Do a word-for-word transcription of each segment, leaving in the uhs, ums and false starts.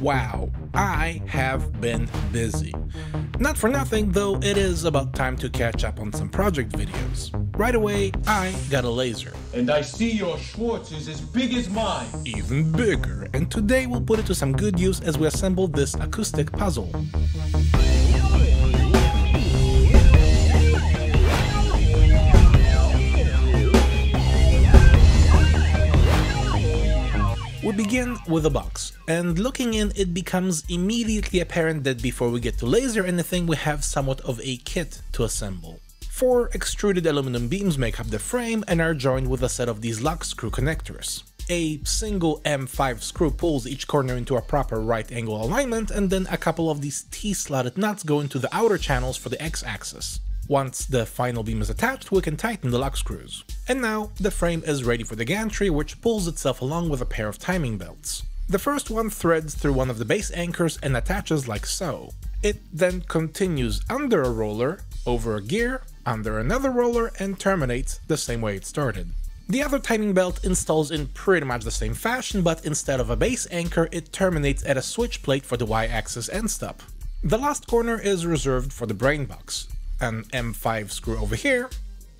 Wow, I have been busy. Not for nothing, though, it is about time to catch up on some project videos. Right away, I got a laser. And I see your Schwartz is as big as mine. Even bigger, and today we'll put it to some good use as we assemble this acoustic puzzle. We begin with a box, and looking in it becomes immediately apparent that before we get to laser anything we have somewhat of a kit to assemble. Four extruded aluminum beams make up the frame and are joined with a set of these lock screw connectors. A single M five screw pulls each corner into a proper right angle alignment, and then a couple of these T-slotted nuts go into the outer channels for the X-axis. Once the final beam is attached, we can tighten the lock screws. And now, the frame is ready for the gantry, which pulls itself along with a pair of timing belts. The first one threads through one of the base anchors and attaches like so. It then continues under a roller, over a gear, under another roller, and terminates the same way it started. The other timing belt installs in pretty much the same fashion, but instead of a base anchor, it terminates at a switch plate for the Y-axis end stop. The last corner is reserved for the brain box. An M five screw over here,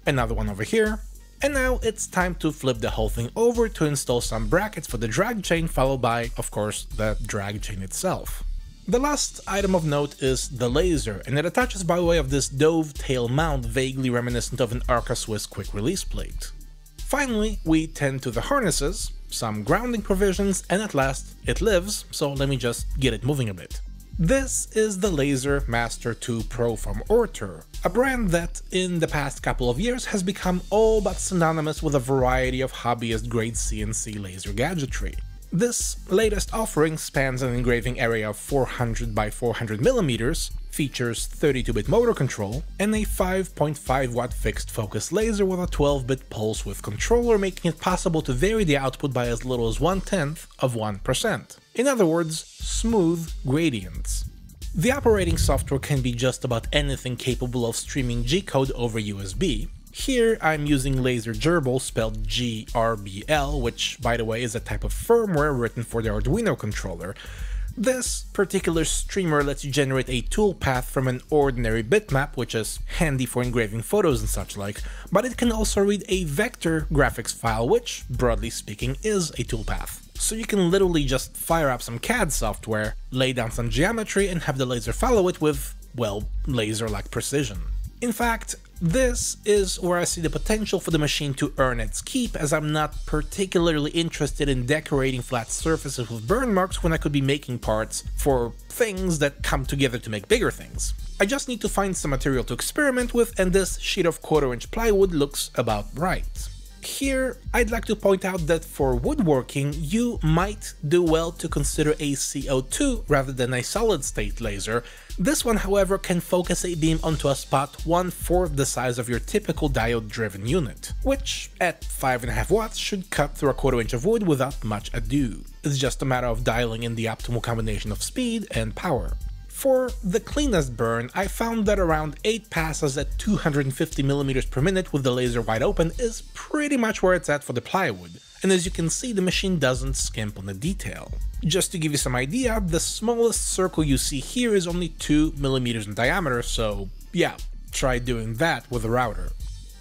another one over here, and now it's time to flip the whole thing over to install some brackets for the drag chain, followed by, of course, the drag chain itself. The last item of note is the laser, and it attaches by way of this dovetail mount vaguely reminiscent of an Arca-Swiss quick release plate. Finally, we tend to the harnesses, some grounding provisions, and at last, it lives, so let me just get it moving a bit. This is the Laser Master two Pro from Ortur, a brand that in the past couple of years has become all but synonymous with a variety of hobbyist grade C N C laser gadgetry. This latest offering spans an engraving area of four hundred by four hundred millimeters, features thirty-two bit motor control, and a five point five watt fixed focus laser with a twelve bit pulse width controller, making it possible to vary the output by as little as one tenth of one percent. In other words, smooth gradients. The operating software can be just about anything capable of streaming G-code over U S B. Here I'm using Laser Gerbil, spelled G R B L, which by the way is a type of firmware written for the Arduino controller. This particular streamer lets you generate a toolpath from an ordinary bitmap, which is handy for engraving photos and such like, but it can also read a vector graphics file, which, broadly speaking, is a toolpath. So you can literally just fire up some C A D software, lay down some geometry, and have the laser follow it with, well, laser-like precision. In fact, this is where I see the potential for the machine to earn its keep, as I'm not particularly interested in decorating flat surfaces with burn marks when I could be making parts for things that come together to make bigger things. I just need to find some material to experiment with, and this sheet of quarter inch plywood looks about right. Here, I'd like to point out that for woodworking, you might do well to consider a C O two rather than a solid-state laser. This one, however, can focus a beam onto a spot one-fourth the size of your typical diode-driven unit, which, at five point five watts, should cut through a quarter inch of wood without much ado. It's just a matter of dialing in the optimal combination of speed and power. For the cleanest burn, I found that around eight passes at two hundred fifty millimeters per minute with the laser wide open is pretty much where it's at for the plywood, and as you can see, the machine doesn't skimp on the detail. Just to give you some idea, the smallest circle you see here is only two millimeters in diameter, so yeah, try doing that with a router.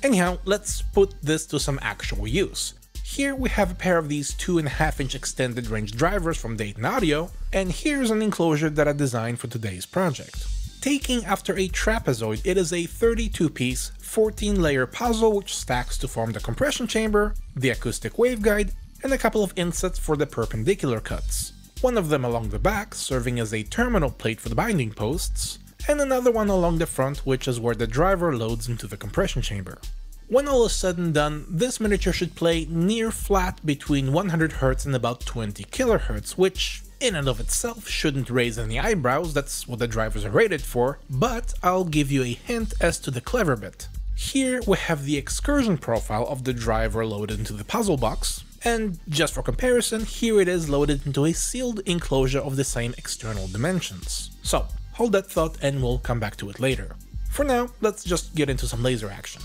Anyhow, let's put this to some actual use. Here we have a pair of these two and a half inch extended range drivers from Dayton Audio, and here's an enclosure that I designed for today's project. Taking after a trapezoid, it is a thirty-two piece, fourteen layer puzzle which stacks to form the compression chamber, the acoustic waveguide, and a couple of insets for the perpendicular cuts. One of them along the back, serving as a terminal plate for the binding posts, and another one along the front, which is where the driver loads into the compression chamber. When all is said and done, this miniature should play near flat between one hundred hertz and about twenty kilohertz, which in and of itself shouldn't raise any eyebrows, that's what the drivers are rated for, but I'll give you a hint as to the clever bit. Here we have the excursion profile of the driver loaded into the puzzle box, and just for comparison, here it is loaded into a sealed enclosure of the same external dimensions. So hold that thought and we'll come back to it later. For now, let's just get into some laser action.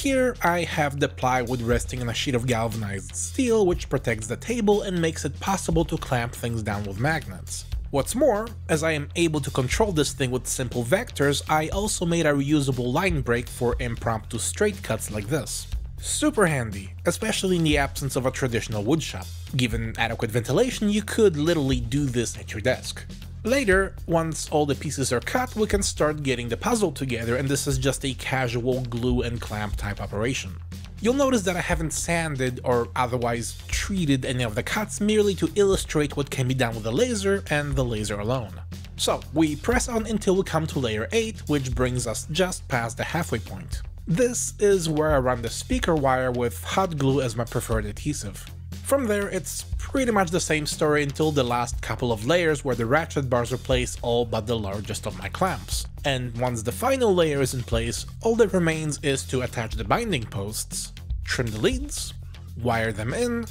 Here I have the plywood resting on a sheet of galvanized steel, which protects the table and makes it possible to clamp things down with magnets. What's more, as I am able to control this thing with simple vectors, I also made a reusable line break for impromptu straight cuts like this. Super handy, especially in the absence of a traditional woodshop. Given adequate ventilation, you could literally do this at your desk. Later, once all the pieces are cut, we can start getting the puzzle together, and this is just a casual glue and clamp type operation. You'll notice that I haven't sanded or otherwise treated any of the cuts, merely to illustrate what can be done with the laser and the laser alone. So we press on until we come to layer eight, which brings us just past the halfway point. This is where I run the speaker wire with hot glue as my preferred adhesive. From there, it's pretty much the same story until the last couple of layers, where the ratchet bars replace all but the largest of my clamps. And once the final layer is in place, all that remains is to attach the binding posts, trim the leads, wire them in,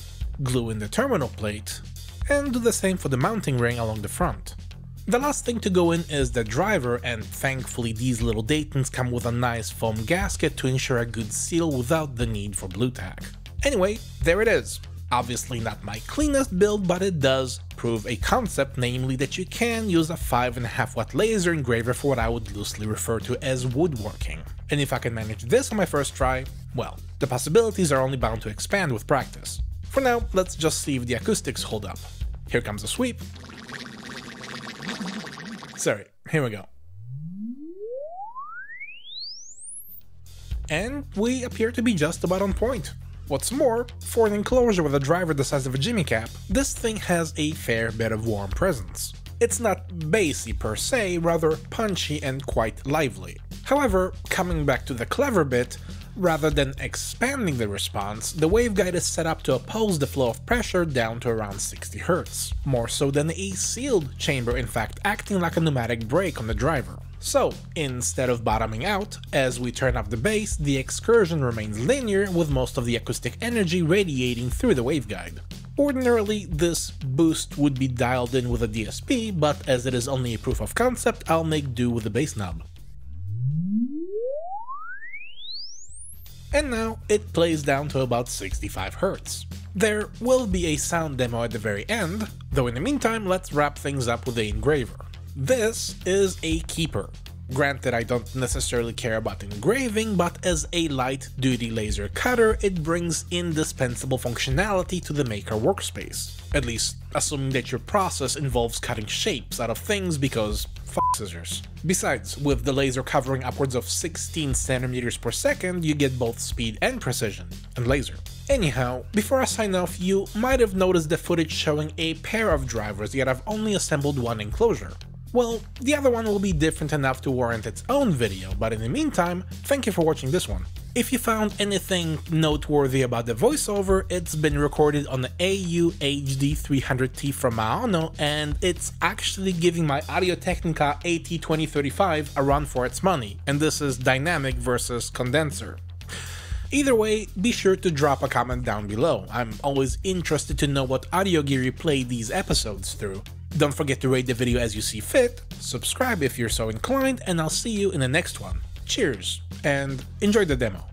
glue in the terminal plate, and do the same for the mounting ring along the front. The last thing to go in is the driver, and thankfully these little Daytons come with a nice foam gasket to ensure a good seal without the need for blue tack. Anyway, there it is. Obviously not my cleanest build, but it does prove a concept, namely that you can use a five point five watt laser engraver for what I would loosely refer to as woodworking. And if I can manage this on my first try, well, the possibilities are only bound to expand with practice. For now, let's just see if the acoustics hold up. Here comes a sweep. Sorry, here we go. And we appear to be just about on point. What's more, for an enclosure with a driver the size of a jimmy cap, this thing has a fair bit of warm presence. It's not bassy per se, rather punchy and quite lively. However, coming back to the clever bit, rather than expanding the response, the waveguide is set up to oppose the flow of pressure down to around sixty hertz, more so than a sealed chamber, in fact acting like a pneumatic brake on the driver. So, instead of bottoming out, as we turn up the bass, the excursion remains linear, with most of the acoustic energy radiating through the waveguide. Ordinarily, this boost would be dialed in with a D S P, but as it is only a proof of concept, I'll make do with the bass knob. And now, it plays down to about sixty-five hertz. There will be a sound demo at the very end, though in the meantime, let's wrap things up with the engraver. This is a keeper. Granted, I don't necessarily care about engraving, but as a light-duty laser cutter, it brings indispensable functionality to the maker workspace. At least, assuming that your process involves cutting shapes out of things, because f*** scissors. Besides, with the laser covering upwards of sixteen centimeters per second, you get both speed and precision, and laser. Anyhow, before I sign off, you might have noticed the footage showing a pair of drivers, yet I've only assembled one enclosure. Well, the other one will be different enough to warrant its own video, but in the meantime, thank you for watching this one. If you found anything noteworthy about the voiceover, it's been recorded on the A U H D three hundred T from Maono, and it's actually giving my Audio-Technica A T twenty thirty-five a run for its money, and this is dynamic versus condenser. Either way, be sure to drop a comment down below. I'm always interested to know what audio gear you play these episodes through. Don't forget to rate the video as you see fit, subscribe if you're so inclined, and I'll see you in the next one. Cheers, and enjoy the demo!